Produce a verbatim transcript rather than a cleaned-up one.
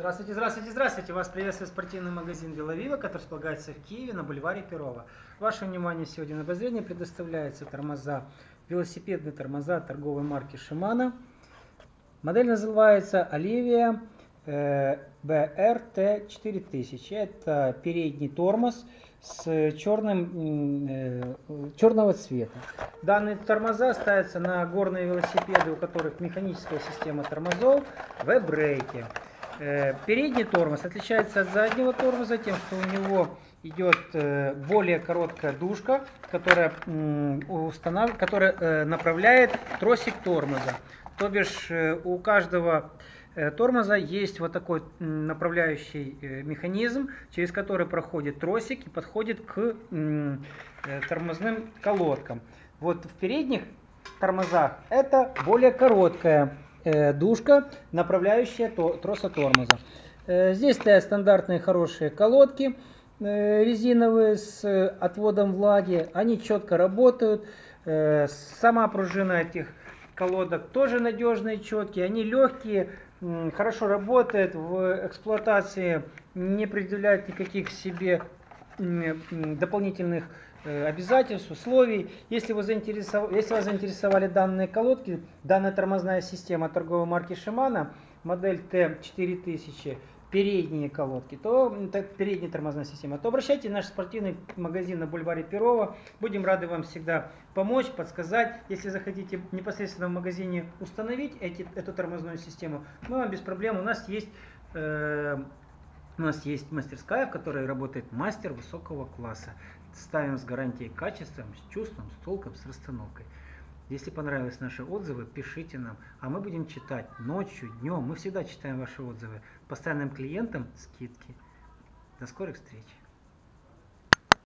Здравствуйте, здравствуйте, здравствуйте! Вас приветствует спортивный магазин «Веловива», который располагается в Киеве на бульваре Перова. Ваше внимание сегодня на обозрение предоставляется тормоза, велосипедные тормоза торговой марки Shimano. Модель называется Веловива би эр ти четыре тысячи. Это передний тормоз с черным, черного цвета. Данные тормоза ставятся на горные велосипеды, у которых механическая система тормозов ви брейк. Передний тормоз отличается от заднего тормоза тем, что у него идет более короткая дужка, которая, установ... которая направляет тросик тормоза. То бишь у каждого тормоза есть вот такой направляющий механизм, через который проходит тросик и подходит к тормозным колодкам. Вот в передних тормозах это более короткая дужка, направляющая троса тормоза. Здесь стоят стандартные хорошие колодки резиновые с отводом влаги. Они четко работают. Сама пружина этих колодок тоже надежные, четкие. Они легкие, хорошо работают в эксплуатации, не предъявляют никаких к себе дополнительных обязательств, условий. Если, вы заинтересов... Если вас заинтересовали данные колодки, данная тормозная система торговой марки Shimano, модель ти четыре тысячи, передние колодки, то передняя тормозная система, то обращайтесь в наш спортивный магазин на бульваре Перова. Будем рады вам всегда помочь, подсказать. Если захотите непосредственно в магазине установить эти, эту тормозную систему, мы вам без проблем. У нас есть... Э У нас есть мастерская, в которой работает мастер высокого класса. Ставим с гарантией качеством, с чувством, с толком, с расстановкой. Если понравились наши отзывы, пишите нам, а мы будем читать ночью, днем. Мы всегда читаем ваши отзывы. Постоянным клиентам скидки. До скорых встреч!